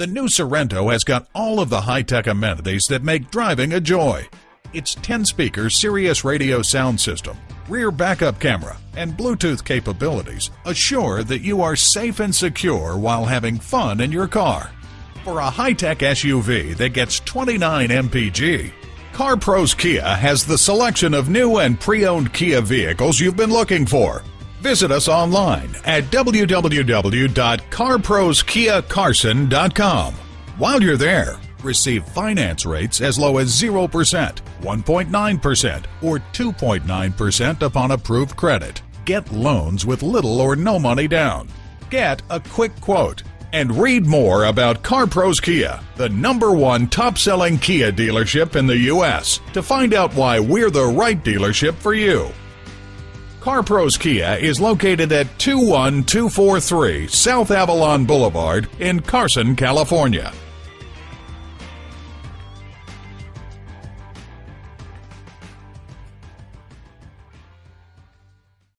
The new Sorento has got all of the high-tech amenities that make driving a joy. Its 10-speaker Sirius radio sound system, rear backup camera, and Bluetooth capabilities assure that you are safe and secure while having fun in your car. For a high-tech SUV that gets 29 mpg, Car Pros Kia has the selection of new and pre-owned Kia vehicles you've been looking for. Visit us online at www.carproskiacarson.com. While you're there, receive finance rates as low as 0%, 1.9%, or 2.9% upon approved credit. Get loans with little or no money down. Get a quick quote and read more about Car Pros Kia, the #1 top-selling Kia dealership in the U.S., to find out why we're the right dealership for you. Car Pros Kia is located at 21243 South Avalon Boulevard in Carson, California.